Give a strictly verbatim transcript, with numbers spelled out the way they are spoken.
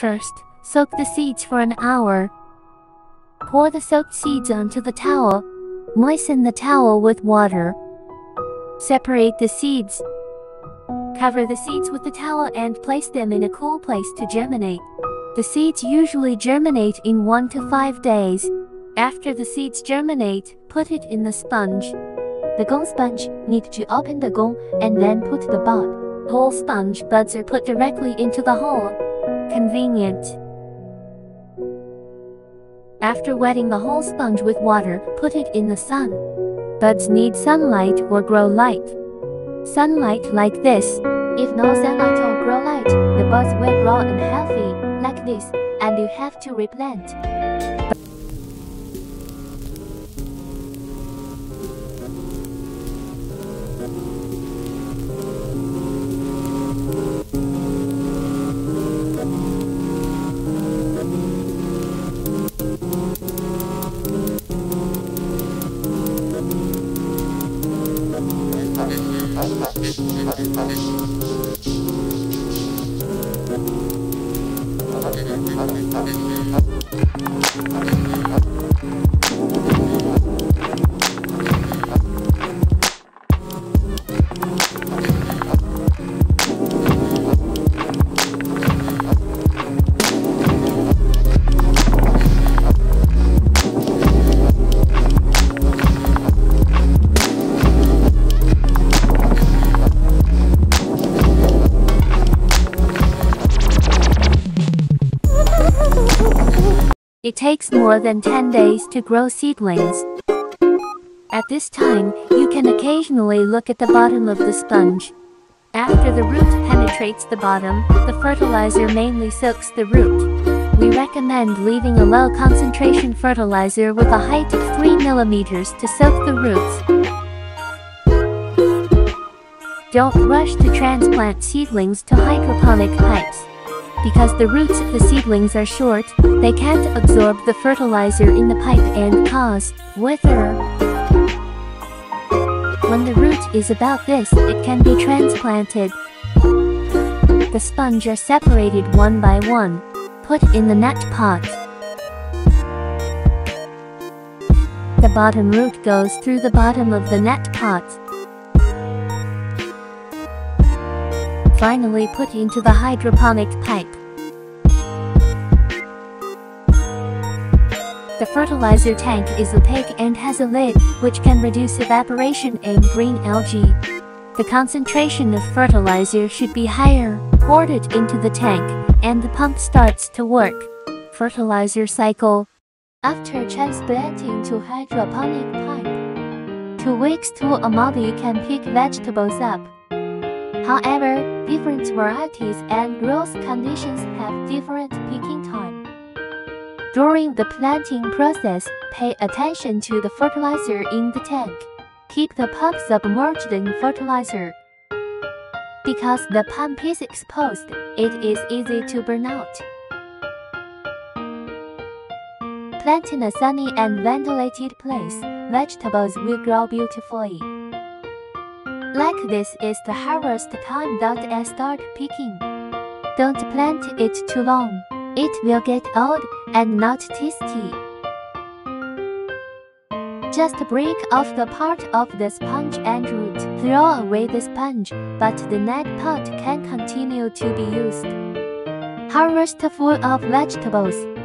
First, soak the seeds for an hour. Pour the soaked seeds onto the towel. Moisten the towel with water. Separate the seeds. Cover the seeds with the towel and place them in a cool place to germinate. The seeds usually germinate in one to five days. After the seeds germinate, put it in the sponge. The gong sponge, need to open the gong and then put the bud. Whole sponge buds are put directly into the hole. Convenient. After wetting the whole sponge with water, put it in the sun. Buds need sunlight or grow light. Sunlight like this. If no sunlight or grow light, the buds will grow unhealthy, like this, and you have to replant. It takes more than ten days to grow seedlings. At this time, you can occasionally look at the bottom of the sponge. After the root penetrates the bottom, the fertilizer mainly soaks the root. We recommend leaving a low concentration fertilizer with a height of three millimeters to soak the roots. Don't rush to transplant seedlings to hydroponic pipes. Because the roots of the seedlings are short, they can't absorb the fertilizer in the pipe and cause wither. When the root is about this, it can be transplanted. The sponge are separated one by one. Put in the net pot. The bottom root goes through the bottom of the net pot. Finally put into the hydroponic pipe. The fertilizer tank is opaque and has a lid, which can reduce evaporation and green algae. The concentration of fertilizer should be higher, poured it into the tank, and the pump starts to work. Fertilizer cycle. After transplanting to hydroponic pipe, two weeks to a month you can pick vegetables up. However, different varieties and growth conditions have different picking time. During the planting process, pay attention to the fertilizer in the tank. Keep the pump submerged in fertilizer. Because the pump is exposed, it is easy to burn out. Plant in a sunny and ventilated place, vegetables will grow beautifully. Like this is the harvest time. Don't start picking. Don't plant it too long. It will get old and not tasty. Just break off the part of the sponge and root. Throw away the sponge, but the net pot can continue to be used. Harvest full of vegetables.